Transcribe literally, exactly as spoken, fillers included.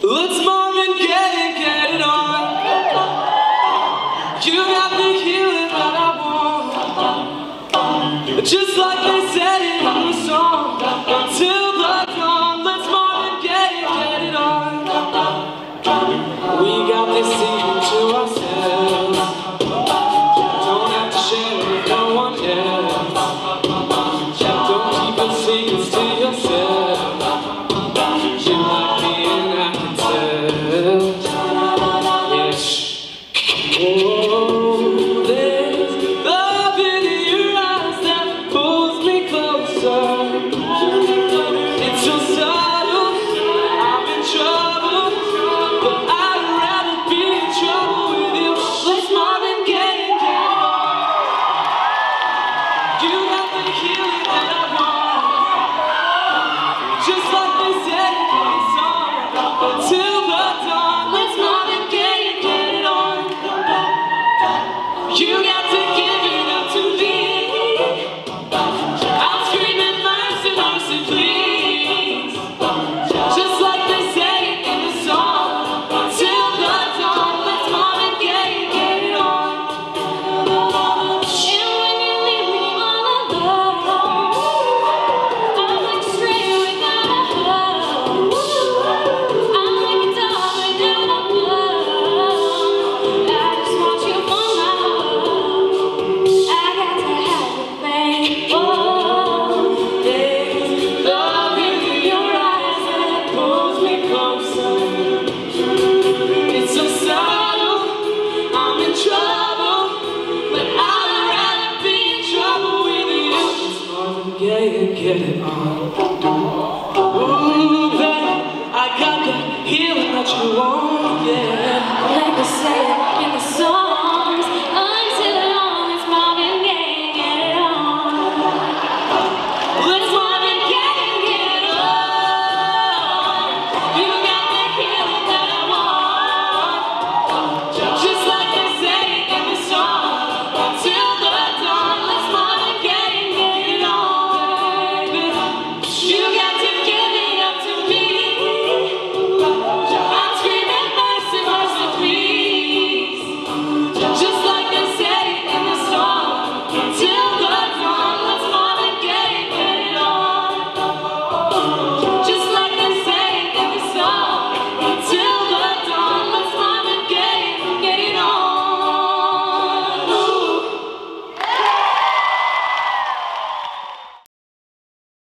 Let's Marvin Gaye and get it on. You got the healing that I want, just like they said in the song. Until the dawn, let's Marvin Gaye and get it on. We got this secret to ourselves, don't have to share it with no one else. Don't keep your secrets to yourself. You like me and I can tell. Yeah, shh. Oh, there's love in your eyes that pulls me closer. It's so subtle, I'm in trouble, but I'd rather be in trouble with you. Let's Marvin Gaye and get it on. You got the healing that I want, just like they said in the song. Until the dawn, let's Marvin Gaye and get it on. You got to give it up to me. I'll scream and mercy, mercy, please, just like they said it in the song. Until the dawn, let's Marvin Gaye and get it on. And when you leave me all alone, I'm like straight without a hope. I'm like a dog without a bone. I just want you for my own. I got to have you, babe. Oh, there's love in your eyes that pulls me closer. It's so subtle, I'm in trouble, but I'd rather be in trouble with you. Let's Marvin Gaye and get it on. Ooh, babe, I got the healing that you want.